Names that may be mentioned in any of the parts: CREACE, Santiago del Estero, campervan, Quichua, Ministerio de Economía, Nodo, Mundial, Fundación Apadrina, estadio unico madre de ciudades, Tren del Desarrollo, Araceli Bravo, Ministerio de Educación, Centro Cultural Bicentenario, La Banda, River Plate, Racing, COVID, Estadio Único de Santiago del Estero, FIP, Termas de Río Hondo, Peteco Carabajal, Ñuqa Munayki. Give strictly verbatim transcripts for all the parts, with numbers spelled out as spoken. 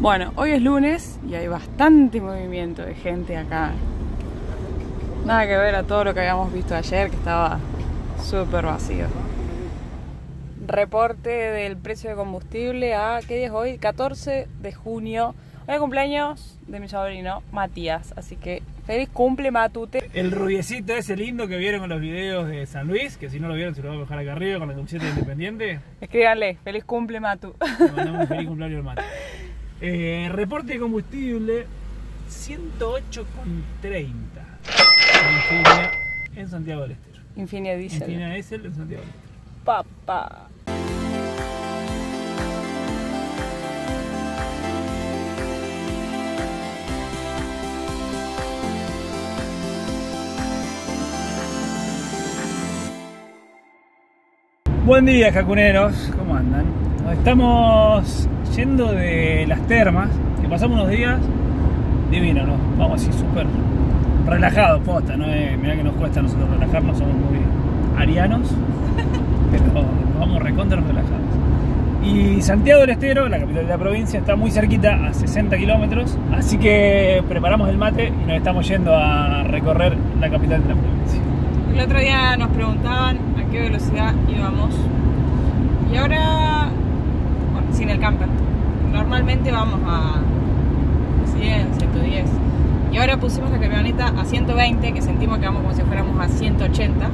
Bueno, hoy es lunes y hay bastante movimiento de gente acá. Nada que ver a todo lo que habíamos visto ayer, que estaba súper vacío. Reporte del precio de combustible a... ¿Qué día es hoy? catorce de junio. Hoy es cumpleaños de mi sobrino, Matías. Así que feliz cumple, Matute. El rubiecito ese lindo que vieron en los videos de San Luis, que si no lo vieron se lo voy a dejar acá arriba con la camiseta independiente. Escríbanle, feliz cumple, Matu. Le mandamos un feliz cumpleaños al Matu. Eh, reporte de combustible ciento ocho con treinta en Santiago del Estero. Infinia Diesel. Infinia Diesel en Santiago del Estero. Papá. Buen día, jacuneros. ¿Cómo andan? Nos estamos yendo de las termas, que pasamos unos días divinos, ¿no? Vamos así súper relajados, posta, ¿no? Eh, mirá que nos cuesta a nosotros relajarnos, somos muy arianos, pero vamos recontra relajados. Y Santiago del Estero, la capital de la provincia, está muy cerquita, a sesenta kilómetros, así que preparamos el mate y nos estamos yendo a recorrer la capital de la provincia. El otro día nos preguntaban a qué velocidad íbamos y ahora... sin el camper. Normalmente vamos a cien, ciento diez. Y ahora pusimos la camioneta a ciento veinte, que sentimos que vamos como si fuéramos a ciento ochenta,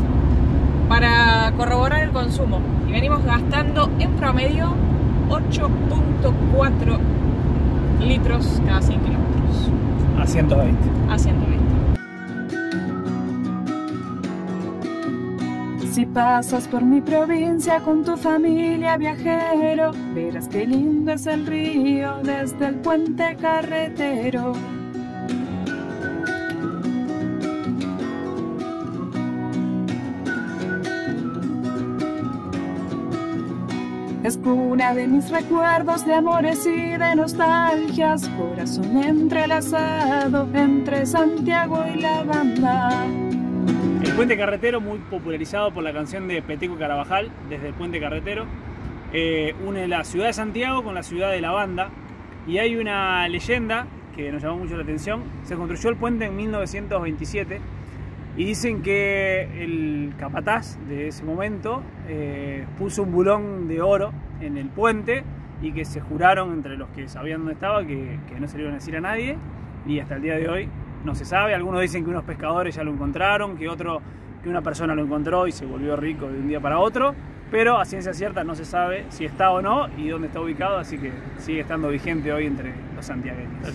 para corroborar el consumo. Y venimos gastando en promedio ocho punto cuatro litros cada cien kilómetros. A ciento veinte. A ciento veinte. Si pasas por mi provincia con tu familia, viajero, verás qué lindo es el río desde el puente carretero. Es cuna de mis recuerdos, de amores y de nostalgias, corazón entrelazado entre Santiago y La Banda. El puente carretero, muy popularizado por la canción de Peteco Carabajal, Desde el puente carretero, eh, une la ciudad de Santiago con la ciudad de La Banda. Y hay una leyenda que nos llamó mucho la atención. Se construyó el puente en mil novecientos veintisiete y dicen que el capataz de ese momento eh, puso un bulón de oro en el puente y que se juraron entre los que sabían dónde estaba que, que no se lo iban a decir a nadie, y hasta el día de hoy no se sabe. Algunos dicen que unos pescadores ya lo encontraron, que otro, que una persona lo encontró y se volvió rico de un día para otro, pero a ciencia cierta no se sabe si está o no y dónde está ubicado, así que sigue estando vigente hoy entre los santiagueños.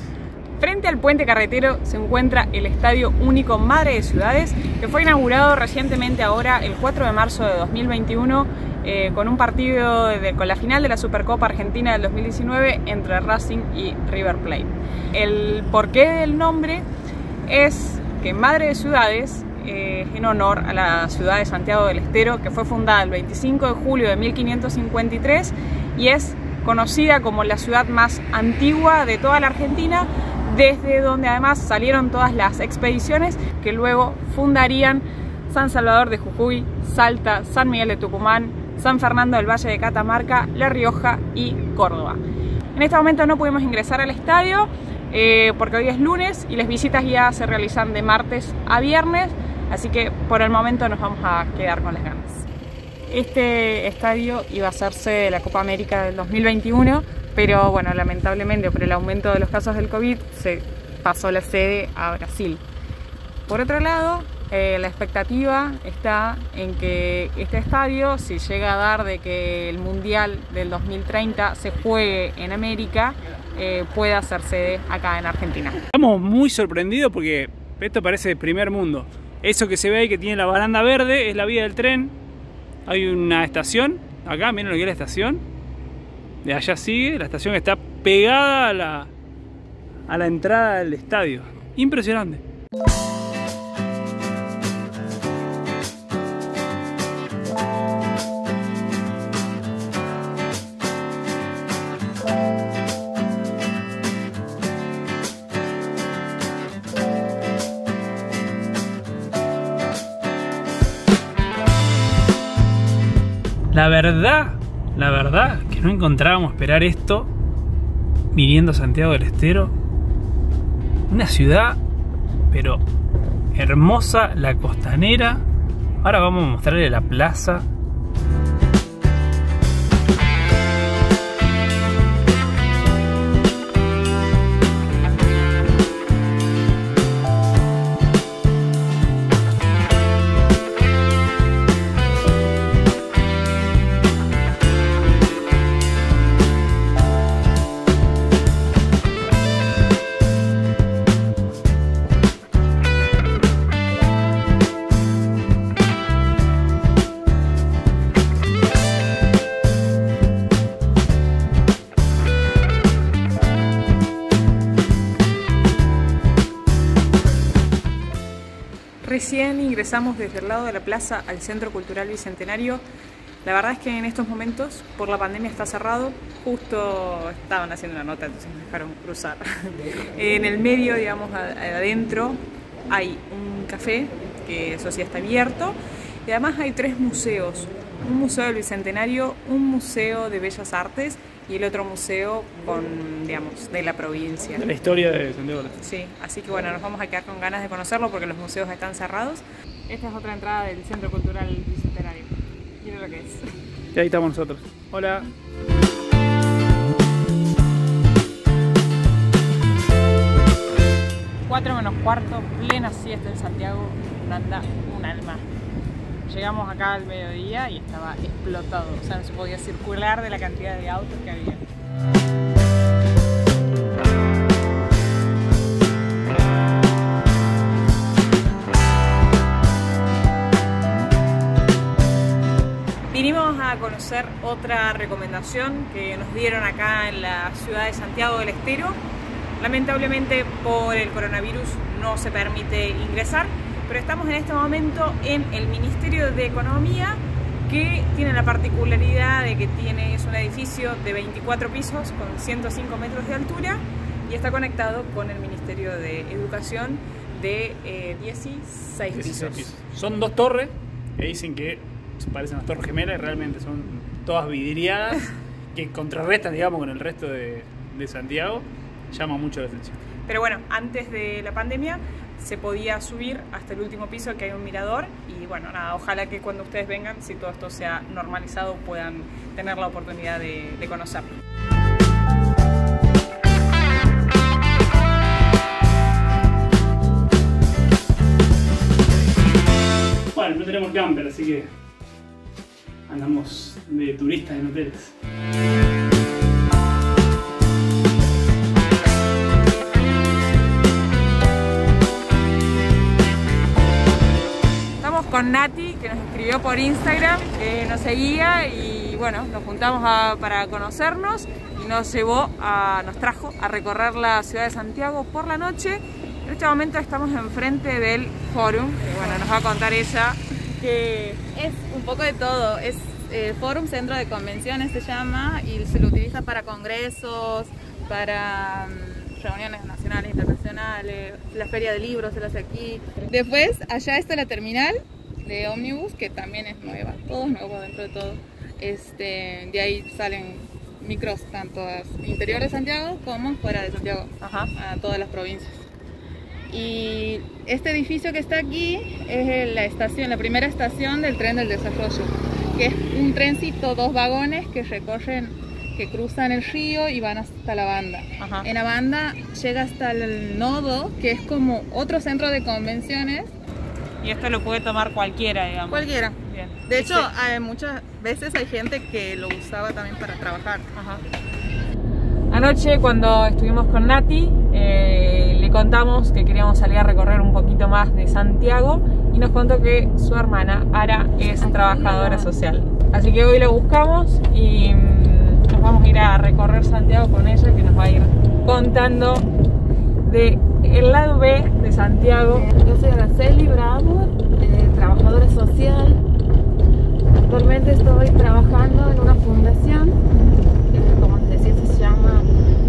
Frente al puente carretero se encuentra el Estadio Único Madre de Ciudades, que fue inaugurado recientemente ahora el cuatro de marzo de dos mil veintiuno eh, con un partido de, con la final de la Supercopa Argentina del dos mil diecinueve entre Racing y River Plate. El porqué del nombre es que Madre de Ciudades eh, en honor a la ciudad de Santiago del Estero, que fue fundada el veinticinco de julio de mil quinientos cincuenta y tres y es conocida como la ciudad más antigua de toda la Argentina, desde donde además salieron todas las expediciones que luego fundarían San Salvador de Jujuy, Salta, San Miguel de Tucumán, San Fernando del Valle de Catamarca, La Rioja y Córdoba. En este momento no pudimos ingresar al estadio, Eh, porque hoy es lunes y las visitas guiadas se realizan de martes a viernes, así que por el momento nos vamos a quedar con las ganas. Este estadio iba a hacerse la Copa América del dos mil veintiuno, pero bueno, lamentablemente por el aumento de los casos del COVID se pasó la sede a Brasil. Por otro lado, eh, la expectativa está en que este estadio, si llega a dar de que el Mundial del dos mil treinta se juegue en América, Eh, puede hacer sede acá en Argentina. Estamos muy sorprendidos porque esto parece de primer mundo. Eso que se ve ahí que tiene la baranda verde es la vía del tren. Hay una estación, acá miren lo que es la estación. De allá sigue, la estación que está pegada a la, a la entrada del estadio. Impresionante. La verdad, la verdad que no encontrábamos esperar esto viniendo a Santiago del Estero. Una ciudad, pero hermosa, la costanera. Ahora vamos a mostrarle la plaza. Recién ingresamos desde el lado de la plaza al Centro Cultural Bicentenario. La verdad es que en estos momentos, por la pandemia, está cerrado. Justo estaban haciendo una nota, entonces me dejaron cruzar. En el medio, digamos, adentro, hay un café, que eso sí está abierto. Y además hay tres museos. Un museo del Bicentenario, un museo de Bellas Artes y el otro museo con, digamos, de la provincia. De la historia de Santiago del Estero. Sí, así que bueno, nos vamos a quedar con ganas de conocerlo porque los museos están cerrados. Esta es otra entrada del Centro Cultural Bicentenario. Miren lo que es. Y ahí estamos nosotros. Hola. cuatro menos cuarto, plena siesta en Santiago, no anda un alma. Llegamos acá al mediodía y estaba explotado, o sea, no se podía circular de la cantidad de autos que había. Vinimos a conocer otra recomendación que nos dieron acá en la ciudad de Santiago del Estero. Lamentablemente por el coronavirus no se permite ingresar, pero estamos en este momento en el Ministerio de Economía, que tiene la particularidad de que tiene, es un edificio de veinticuatro pisos con ciento cinco metros de altura y está conectado con el Ministerio de Educación de eh, dieciséis pisos. Son dos torres que dicen que parecen las torres gemelas y realmente son todas vidriadas que contrarrestan, digamos, con el resto de, de Santiago. Llama mucho la atención. Pero bueno, antes de la pandemia se podía subir hasta el último piso, que hay un mirador, y bueno, nada, ojalá que cuando ustedes vengan, si todo esto se ha normalizado, puedan tener la oportunidad de, de conocerlo. Bueno, no tenemos camper, así que andamos de turistas en hoteles. Con Nati, que nos escribió por Instagram, eh, nos seguía y bueno, nos juntamos a, para conocernos y nos llevó, a, nos trajo a recorrer la ciudad de Santiago por la noche. En este momento estamos enfrente del Fórum, y bueno, nos va a contar ella que es un poco de todo, es eh, Fórum, centro de convenciones se llama, y se lo utiliza para congresos, para reuniones nacionales, internacionales, la feria de libros se las hace aquí. Después allá está la terminal de ómnibus, que también es nueva, todo es nuevo dentro de todo. Este, de ahí salen micros tanto interior de Santiago como fuera de Santiago, ajá, a todas las provincias. Y este edificio que está aquí es la estación, la primera estación del Tren del Desarrollo, que es un trencito, dos vagones que recorren, que cruzan el río y van hasta La Banda. Ajá. En La Banda llega hasta el Nodo, que es como otro centro de convenciones. Y esto lo puede tomar cualquiera, digamos. Cualquiera. Bien. De hecho, hay muchas veces hay gente que lo usaba también para trabajar. Ajá. Anoche, cuando estuvimos con Nati, eh, le contamos que queríamos salir a recorrer un poquito más de Santiago y nos contó que su hermana, Ara, es Aquí trabajadora no. social. Así que hoy la buscamos y nos vamos a ir a recorrer Santiago con ella, que nos va a ir contando de el lado B de Santiago. Yo soy Araceli Bravo, eh, trabajadora social. Actualmente estoy trabajando en una fundación, eh, como les decía, se llama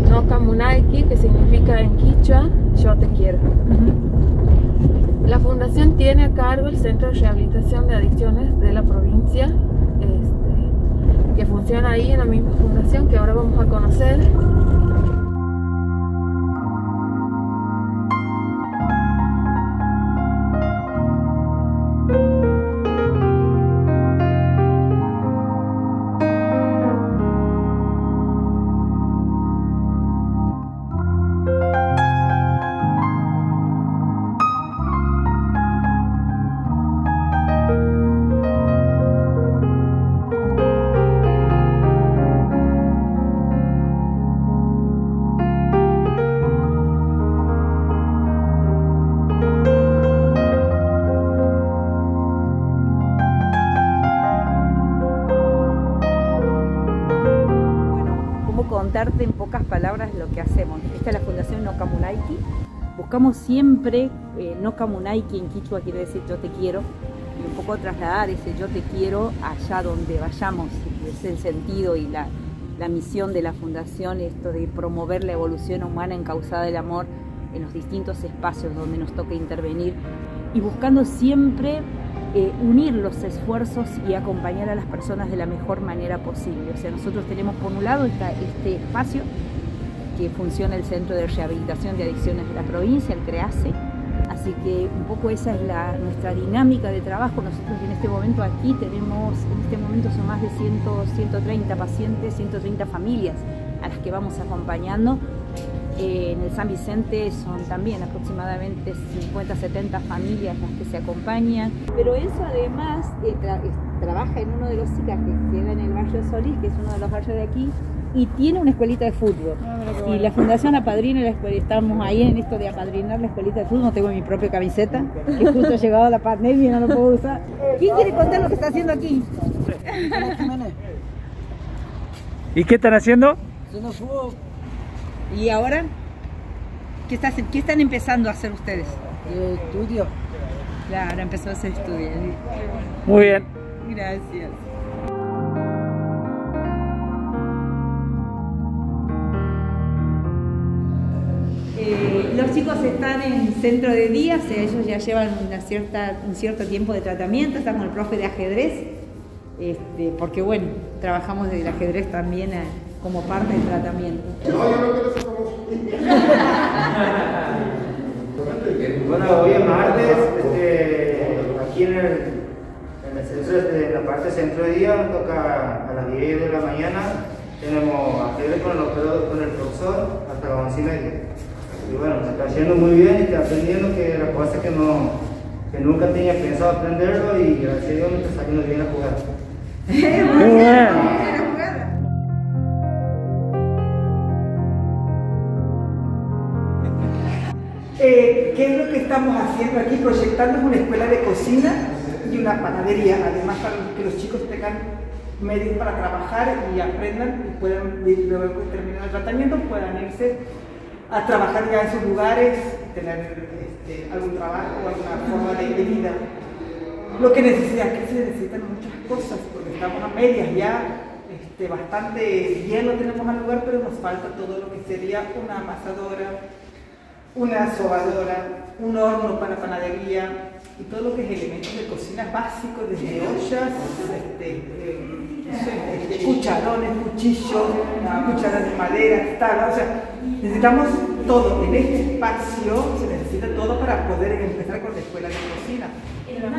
Ñuqa Munayki, que significa en quichua, yo te quiero. Uh-huh. La fundación tiene a cargo el Centro de Rehabilitación de Adicciones de la provincia, este, que funciona ahí en la misma fundación que ahora vamos a conocer. contarte en pocas palabras lo que hacemos. Esta es la Fundación Ñuqa Munayki. Buscamos siempre, eh, Ñuqa Munayki en quichua quiere decir yo te quiero, y un poco trasladar ese yo te quiero allá donde vayamos. Es el sentido y la, la misión de la Fundación, esto de promover la evolución humana encauzada del amor en los distintos espacios donde nos toca intervenir, y buscando siempre Eh, unir los esfuerzos y acompañar a las personas de la mejor manera posible. O sea, nosotros tenemos por un lado esta, este espacio que funciona el Centro de Rehabilitación de Adicciones de la provincia, el CREACE, así que un poco esa es la, nuestra dinámica de trabajo. Nosotros en este momento aquí tenemos, en este momento son más de cien, ciento treinta pacientes, ciento treinta familias a las que vamos acompañando. Eh, en el San Vicente son también aproximadamente cincuenta a setenta familias las que se acompañan. Pero eso además eh, tra trabaja en uno de los I C A que queda en el barrio Solís, que es uno de los barrios de aquí, y tiene una escuelita de fútbol. Ah, y bueno, la Fundación Apadrina, la escuela, estamos ahí en esto de apadrinar la escuelita de fútbol. No tengo mi propia camiseta, que justo ha llegado la pandemia y no lo puedo usar. ¿Quién quiere contar lo que está haciendo aquí? ¿Y qué están haciendo? Yo no subo. ¿Y ahora? ¿Qué, estás, ¿Qué están empezando a hacer ustedes? El estudio. Claro, ahora empezó a hacer estudio. Muy bien. Gracias. Eh, los chicos están en centro de día, o sea, ellos ya llevan una cierta, un cierto tiempo de tratamiento, están con el profe de ajedrez, este, porque bueno, trabajamos desde el ajedrez también a, como parte del tratamiento. No, yo no quiero ser famoso. Bueno, hoy es martes, este, aquí en el, en el centro, en la parte centro de día, nos toca a las diez de la mañana, tenemos ajedrez con el, con el profesor hasta las once y media. Y bueno, se está yendo muy bien y está aprendiendo, que la cosa es que, no, que nunca tenía pensado aprenderlo, y gracias a Dios me está saliendo bien a jugar. ¡Muy bien! Eh, ¿Qué es lo que estamos haciendo aquí? Proyectando una escuela de cocina y una panadería, además para que los chicos tengan medios para trabajar y aprendan y puedan, luego que terminen el tratamiento, puedan irse a trabajar ya en sus lugares, tener este, algún trabajo o alguna forma de, de vida. Lo que necesita, que se necesitan muchas cosas, porque estamos a medias ya, este, bastante bien lo tenemos al lugar, pero nos falta todo lo que sería una amasadora, una sobadora, un horno para panadería y todo lo que es elementos de cocina básicos, desde ollas, este, este, cucharones, cuchillos, cucharas de madera, tablas. O sea, necesitamos todo. En este espacio se necesita todo para poder empezar con la escuela de cocina.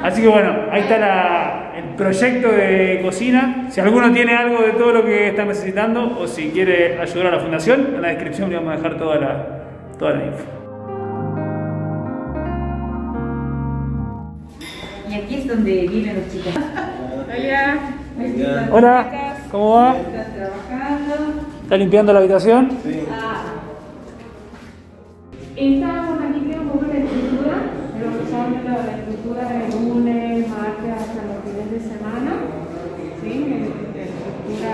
Así que bueno, ahí está la, el proyecto de cocina. Si alguno tiene algo de todo lo que está necesitando, o si quiere ayudar a la fundación, en la descripción le vamos a dejar toda la, toda la info. Y aquí es donde viven los chicos. Hola. Hola. Hola. ¿Cómo va? ¿Estás trabajando? ¿Está limpiando la habitación? Sí. Ah. Estábamos aquí, creo, un poco en la estructura, pero usamos la, la estructura de lunes, martes, hasta los fines de semana. Sí, la estructura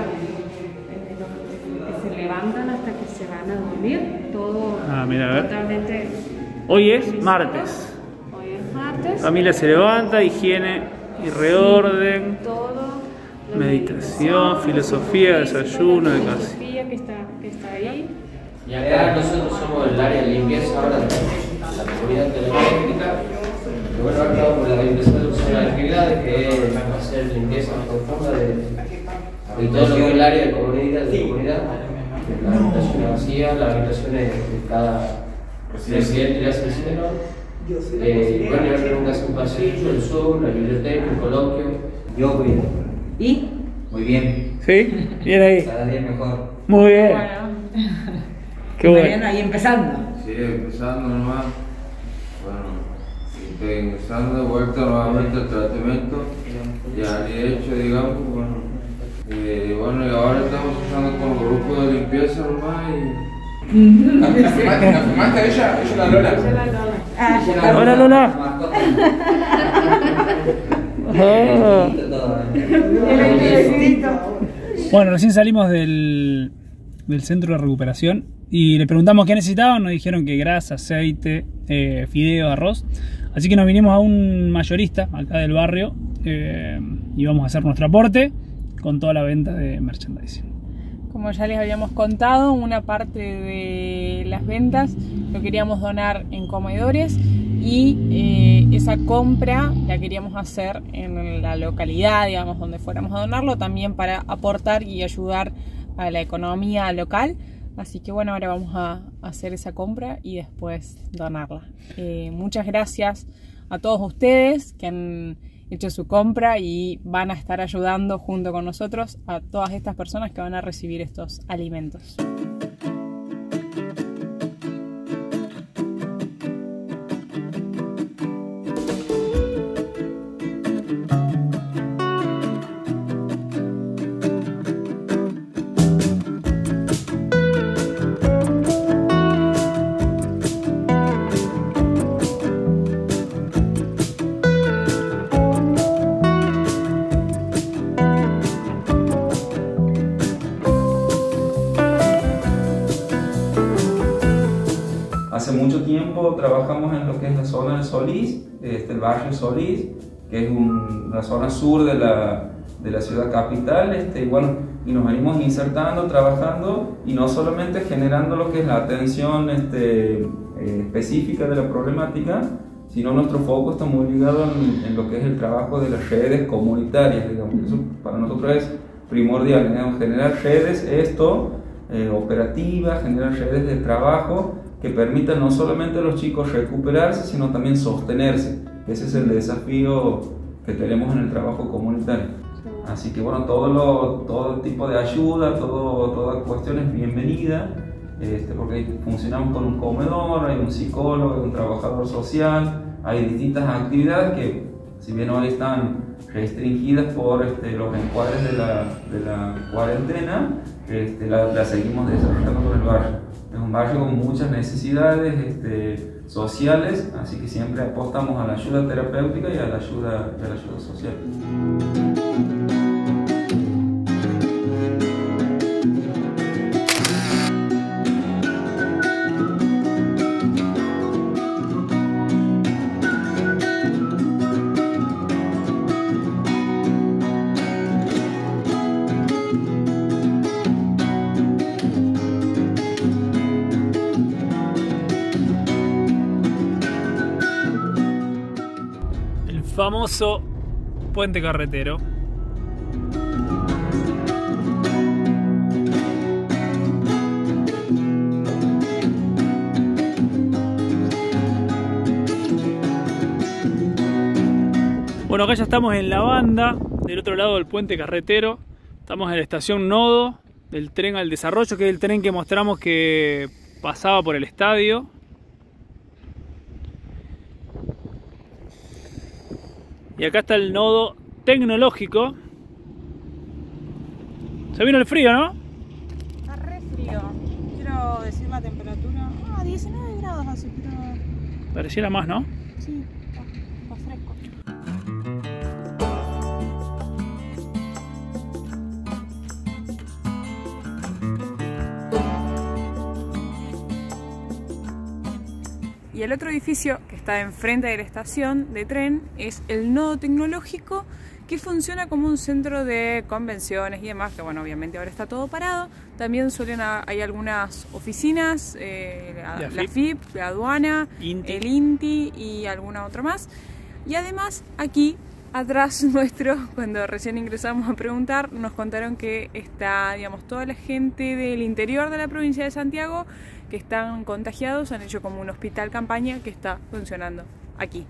que se levantan hasta que se van a dormir. Todo ah, mira, a ver. Totalmente. Hoy es martes. Familia se levanta, higiene y reorden, meditación, filosofía, desayuno, educación. Y acá nosotros somos el área de limpieza, ahora la comunidad eléctrica, que bueno, ha quedado por la realización de las actividades, que es hacer limpieza profunda de todo el área de comunidad, de comunidad, la habitación vacía, las habitaciones de cada presidente le hace el seno. Eh, bueno, yo creo que hace un pasillo, el Zoom, la biblioteca, el coloquio. Yo voy bien. ¿Y? Muy bien. ¿Sí? Bien ahí. Cada día mejor. Muy bien. Bueno. Qué bueno. Bien, ahí empezando. Sí, empezando nomás. Bueno, empezando, vuelta nuevamente al tratamiento. Ya de hecho, digamos, bueno. Eh, bueno, y ahora estamos usando con grupo de limpieza nomás y... ¿La fumaste? ¿La fumaste ella? Ella la Lola. Ah, la Lola. Lola. Bueno, recién salimos del, del Centro de Recuperación y le preguntamos qué necesitaban. Nos dijeron que grasa, aceite, eh, fideo, arroz. Así que nos vinimos a un mayorista acá del barrio eh, y vamos a hacer nuestro aporte con toda la venta de merchandising. Como ya les habíamos contado, una parte de las ventas lo queríamos donar en comedores y eh, esa compra la queríamos hacer en la localidad, digamos, donde fuéramos a donarlo, también para aportar y ayudar a la economía local. Así que bueno, ahora vamos a hacer esa compra y después donarla. Eh, muchas gracias a todos ustedes que han hecho su compra y van a estar ayudando junto con nosotros a todas estas personas que van a recibir estos alimentos. Trabajamos en lo que es la zona de Solís, este, el barrio Solís, que es un, la zona sur de la, de la ciudad capital, este, y, bueno, y nos venimos insertando, trabajando y no solamente generando lo que es la atención este, eh, específica de la problemática, sino nuestro foco está muy ligado en, en lo que es el trabajo de las redes comunitarias, digamos. Eso para nosotros es primordial, ¿no? Generar redes, esto, eh, operativas, generar redes de trabajo que permitan no solamente a los chicos recuperarse, sino también sostenerse. Ese es el desafío que tenemos en el trabajo comunitario. Así que bueno, todo, lo, todo tipo de ayuda, todo, toda cuestión es bienvenida, este, porque funcionamos con un comedor, hay un psicólogo, hay un trabajador social, hay distintas actividades que, si bien hoy están restringidas por este, los encuadres de la, de la cuarentena, este, la, la seguimos desarrollando por el barrio. Es un barrio con muchas necesidades este, sociales, así que siempre apostamos a la ayuda terapéutica y a la ayuda, a la ayuda social. Famoso puente carretero. Bueno, acá ya estamos en La Banda, del otro lado del puente carretero. Estamos en la estación Nodo del Tren al Desarrollo, que es el tren que mostramos que pasaba por el estadio. Y acá está el nodo tecnológico. Se vino el frío, ¿no? Está re frío. Quiero decir la temperatura. Ah, diecinueve grados hace, pero... Pareciera más, ¿no? Sí, está, está fresco. Y el otro edificio que está enfrente de la estación de tren es el nodo tecnológico, que funciona como un centro de convenciones y demás, que bueno, obviamente ahora está todo parado. También suelen, a, hay algunas oficinas, eh, la, la, la F I P, la aduana, INTI. El INTI y alguna otra más. Y además aquí atrás nuestro, cuando recién ingresamos a preguntar, nos contaron que está, digamos, toda la gente del interior de la provincia de Santiago que están contagiados, han hecho como un hospital campaña que está funcionando aquí.